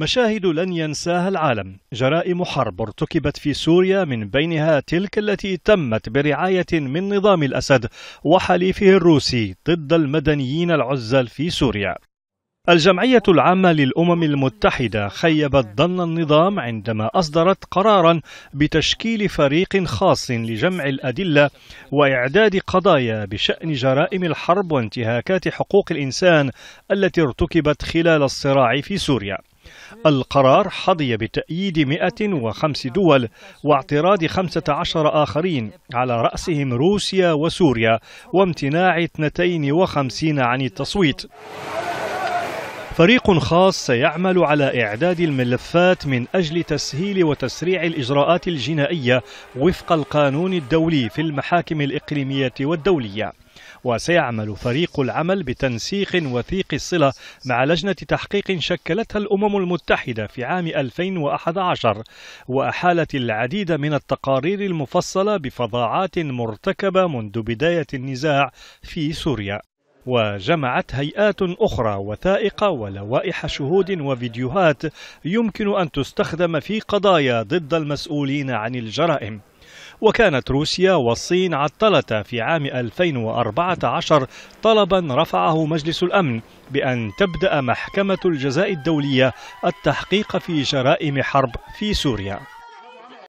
مشاهد لن ينساها العالم، جرائم حرب ارتكبت في سوريا من بينها تلك التي تمت برعاية من نظام الأسد وحليفه الروسي ضد المدنيين العزل في سوريا. الجمعية العامة للأمم المتحدة خيبت ظن النظام عندما أصدرت قراراً بتشكيل فريق خاص لجمع الأدلة وإعداد قضايا بشأن جرائم الحرب وانتهاكات حقوق الإنسان التي ارتكبت خلال الصراع في سوريا. القرار حظي بتأييد 105 دول واعتراض 15 آخرين، على رأسهم روسيا وسوريا، وامتناع 52 عن التصويت. فريق خاص سيعمل على إعداد الملفات من أجل تسهيل وتسريع الإجراءات الجنائية وفق القانون الدولي في المحاكم الإقليمية والدولية. وسيعمل فريق العمل بتنسيق وثيق الصلة مع لجنة تحقيق شكلتها الأمم المتحدة في عام 2011، وأحالت العديد من التقارير المفصلة بفظاعات مرتكبة منذ بداية النزاع في سوريا. وجمعت هيئات أخرى وثائق ولوائح شهود وفيديوهات يمكن أن تستخدم في قضايا ضد المسؤولين عن الجرائم. وكانت روسيا والصين عطلتا في عام 2014 طلبا رفعه مجلس الأمن بأن تبدأ محكمة الجزاء الدولية التحقيق في جرائم حرب في سوريا.